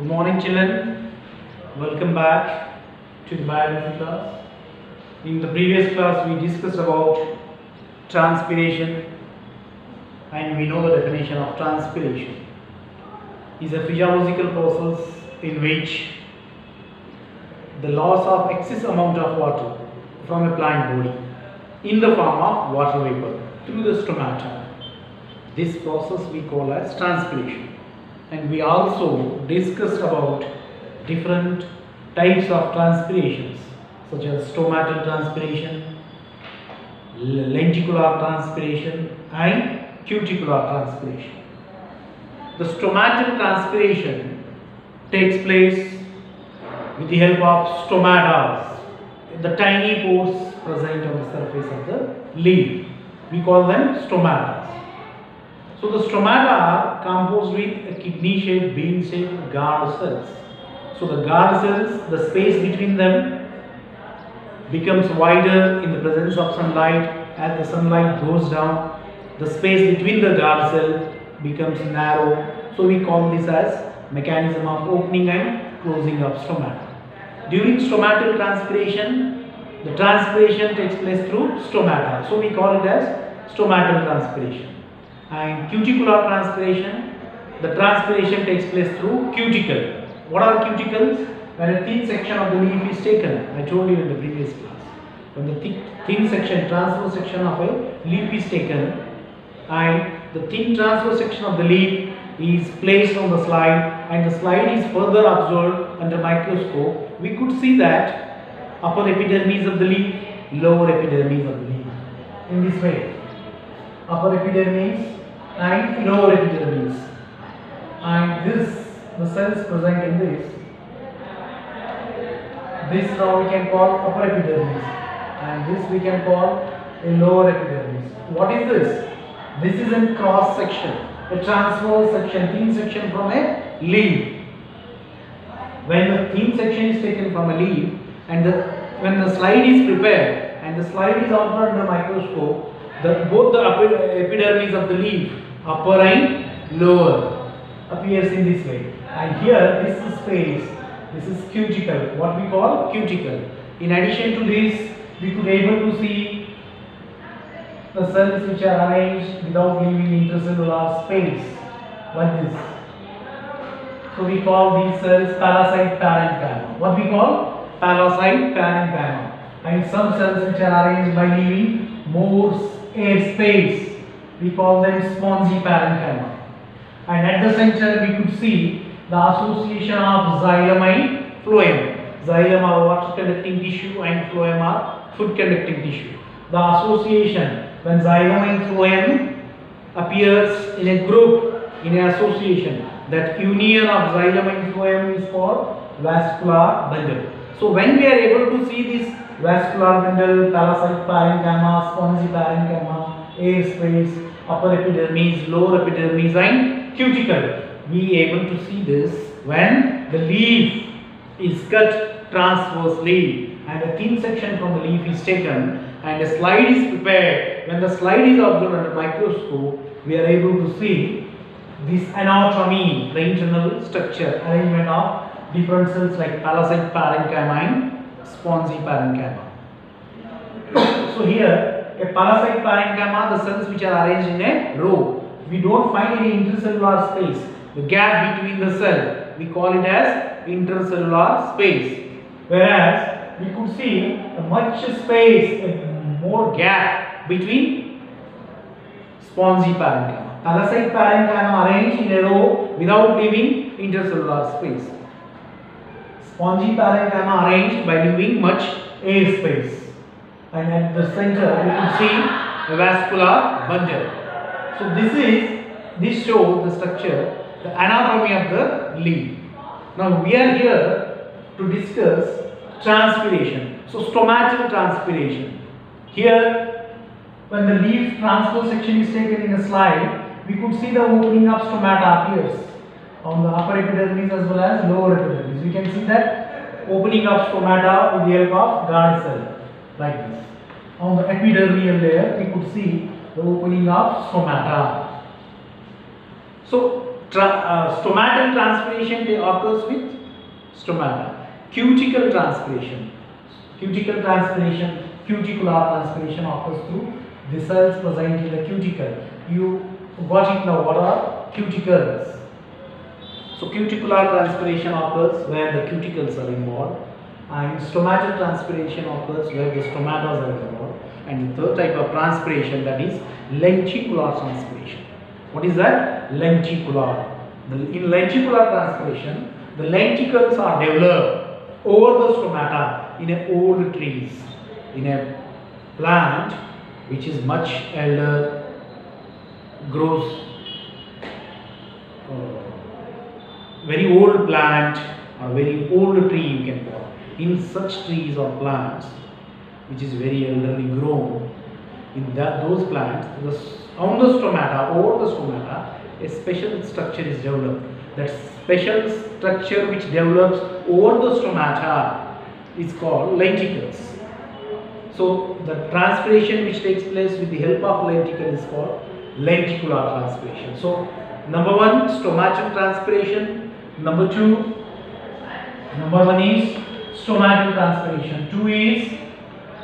Good morning, children. Welcome back to the biology class. In the previous class, we discussed about transpiration, and we know the definition of transpiration. It's a physiological process in which the loss of excess amount of water from a plant body in the form of water vapor through the stomata. This process we call as transpiration. And we also discussed about different types of transpirations, such as stomatal transpiration, lenticular transpiration and cuticular transpiration. The stomatal transpiration takes place with the help of stomata, the tiny pores present on the surface of the leaf. We call them stomata. So the stomata are composed with a kidney-shaped, bean-shaped guard cells. So the guard cells, the space between them becomes wider in the presence of sunlight. As the sunlight goes down, the space between the guard cell becomes narrow. So we call this as mechanism of opening and closing of stomata. During stomatal transpiration, the transpiration takes place through stomata. So we call it as stomatal transpiration. And cuticular transpiration, the transpiration takes place through cuticle. What are cuticles? When a thin section of the leaf is taken, I told you in the previous class, when the thin section, transverse section of a leaf is taken and the thin transverse section of the leaf is placed on the slide and the slide is further observed under microscope, we could see that upper epidermis of the leaf, lower epidermis of the leaf. In this way, upper epidermis and lower epidermis, and the cells present in this now we can call upper epidermis, and this we can call a lower epidermis. What is this? This is a cross section, a transverse section, thin section from a leaf. When the thin section is taken from a leaf and when the slide is prepared and the slide is observed under microscope, both the epidermis of the leaf, upper and lower, appears in this way. And here, this is space, this is cuticle, what we call cuticle. In addition to this, we could able to see the cells which are arranged without leaving intercellular space, like this. So we call these cells parasite parenchyma. What we call? Parasite parenchyma. And some cells which are arranged by leaving more air space, we call them spongy parenchyma. And at the center we could see the association of xylem and phloem. Xylem are water conducting tissue and phloem are food conducting tissue. The association, when xylem and phloem appears in a group, in an association, that union of xylem and phloem is called vascular bundle. So when we are able to see this vascular bundle, parasite parenchyma, spongy parenchyma, air space, upper epidermis, lower epidermis and cuticle, we able to see this when the leaf is cut transversely and a thin section from the leaf is taken and a slide is prepared. When the slide is observed under microscope, we are able to see this anatomy, the internal structure, arrangement of different cells like parasite parenchyma and spongy parenchyma. So here, a parasite parenchyma, the cells which are arranged in a row. We don't find any intercellular space. The gap between the cell, we call it as intercellular space. Whereas, we could see a much space, a more gap between spongy parenchyma. Parasite parenchyma arranged in a row without leaving intercellular space. Spongy parenchyma arranged by leaving much air space, and at the center we could see a vascular bundle. So this shows the structure, the anatomy of the leaf. Now we are here to discuss transpiration. So stomatal transpiration. Here, when the leaf transverse section is taken in a slide, we could see the opening of stomata appears on the upper epidermis as well as lower epidermis. We can see that opening of stomata with the help of guard cell, like this. On the epidermal layer, we could see the opening of stomata. So Stomatal transpiration occurs with stomata. Cuticle transpiration. Cuticle transpiration, cuticular transpiration occurs through the cells present in the cuticle. You got it now, what are cuticles? So cuticular transpiration occurs where the cuticles are involved, and stomatal transpiration occurs where the stomata are involved, and the third type of transpiration, that is lenticular transpiration. What is that? Lenticular. In lenticular transpiration, the lenticles are developed over the stomata in old trees, in a plant which is much elder, grows very old plant or very old tree you can call. In such trees or plants which is very elderly grown, in that those plants, on the stomata, over the stomata, a special structure is developed. That special structure which develops over the stomata is called lenticels. So the transpiration which takes place with the help of lenticle is called lenticular transpiration. So number one, stomatal transpiration. Number one is stomatal transpiration. Two is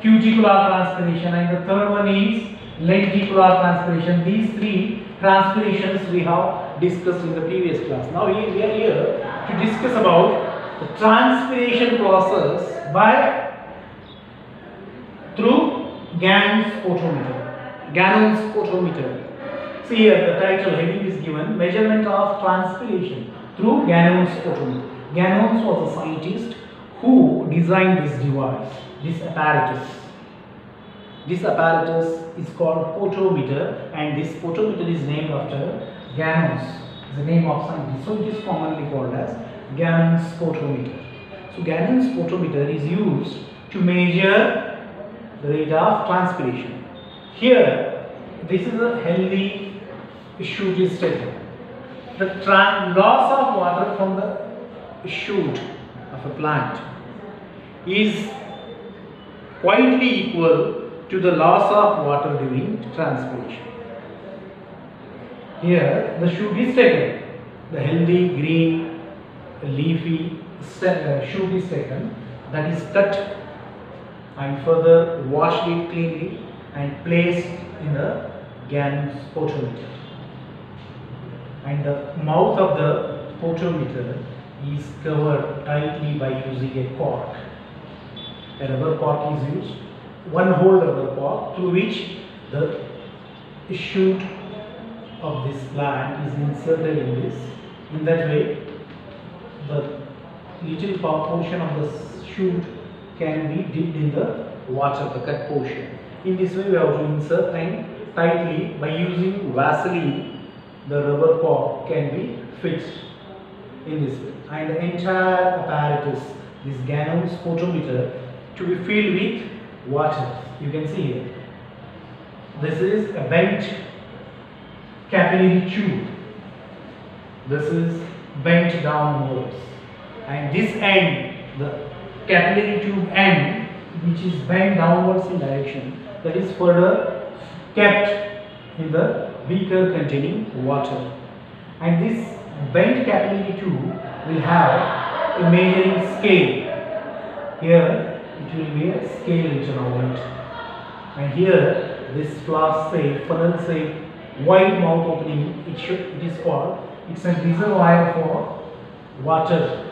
cuticular transpiration, and the third one is lenticular transpiration. These three transpirations we have discussed in the previous class. Now we are here to discuss about the transpiration process through Ganong's potometer. Ganong's potometer. See here, the title heading is given, measurement of transpiration through Ganong's potometer. Ganong's was a scientist who designed this device, this apparatus. This apparatus is called potometer, and this potometer is named after Ganong's, the name of scientist. So it is commonly called as Ganong's potometer. So Ganong's potometer is used to measure the rate of transpiration. Here, this is a healthy shoot is taken. The loss of water from the shoot of a plant is quietly equal to the loss of water during transpiration. Here the shoot is taken, the healthy green leafy shoot is taken, that is cut and further washed it cleanly and placed in the Ganong's potometer, and the mouth of the potometer is covered tightly by using a cork. A rubber cork is used, one whole rubber cork, through which the shoot of this plant is inserted in this. In that way, the little portion of the shoot can be dipped in the water, the cut portion. In this way, we have to insert, and tightly by using Vaseline, the rubber cork can be fixed in this way. And the entire apparatus, this Ganong's potometer, to be filled with water. You can see here, this is a bent capillary tube, this is bent downwards, and this end, the capillary tube end which is bent downwards in direction, that is further kept in the beaker containing water, and this bent capillary tube will have a measuring scale. Here it will be a scale instrument, and here this funnel shape wide mouth opening, it is called, it's a reservoir for water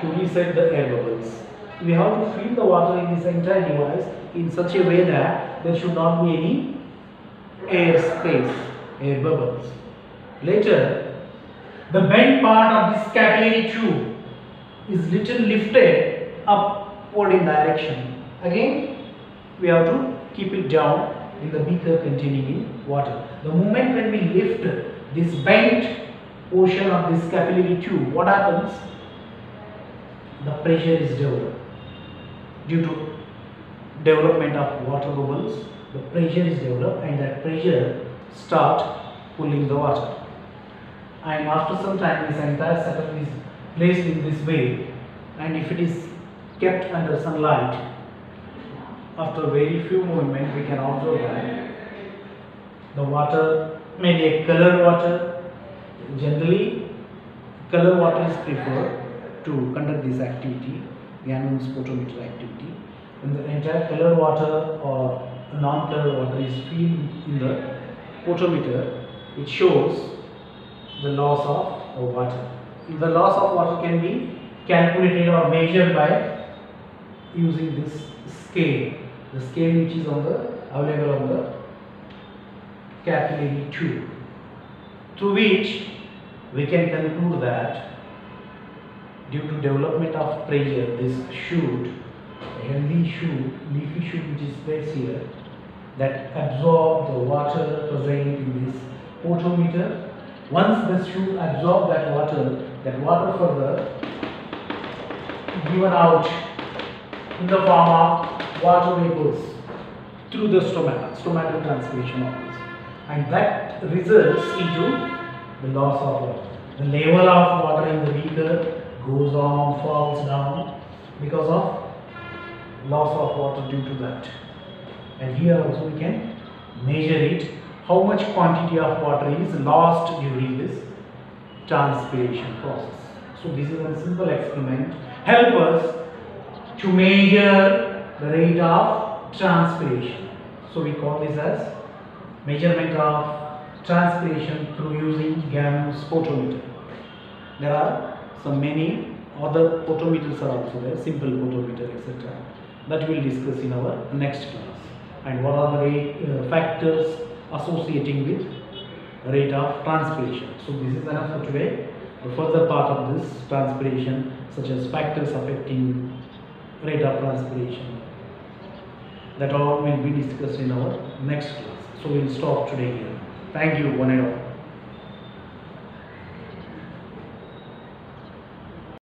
to reset the air bubbles. We have to fill the water in this entire device in such a way that there should not be any air space, air bubbles. Later, the bent part of this capillary tube is little lifted up in direction. Again, we have to keep it down in the beaker containing water. The moment when we lift this bent portion of this capillary tube, what happens? The pressure is developed. Due to development of water bubbles, the pressure is developed, and that pressure starts pulling the water. And after some time, this entire setup is placed in this way, and if it is kept under sunlight, after very few movements we can observe that the water, maybe a colored water, generally color water is preferred to conduct this activity, Ganong's Potometer activity, when the entire color water or non-color water is filled in the potometer. It shows the loss of water. The loss of water can be calculated or measured by using this scale, the scale which is on the available on the capillary tube, through which we can conclude that due to development of pressure, this shoot, a healthy shoot, leafy shoot which is placed here, that absorbs the water present in this potometer. Once the shoot absorbs that water further given out in the form of water vapors through the stomata transpiration of this, and that results into the loss of water. The level of water in the beaker goes on, falls down because of loss of water due to that. And here also we can measure it, how much quantity of water is lost during this transpiration process. So this is a simple experiment, help us to measure the rate of transpiration. So we call this as measurement of transpiration through using Ganong's Potometer. There are some many other potometers are also there, simple potometer, etc. That we will discuss in our next class. And what are the factors associating with rate of transpiration. So this is enough for today. The further part of this transpiration, such as factors affecting rate of transpiration, that all will be discussed in our next class. So we will stop today here. Thank you one and all.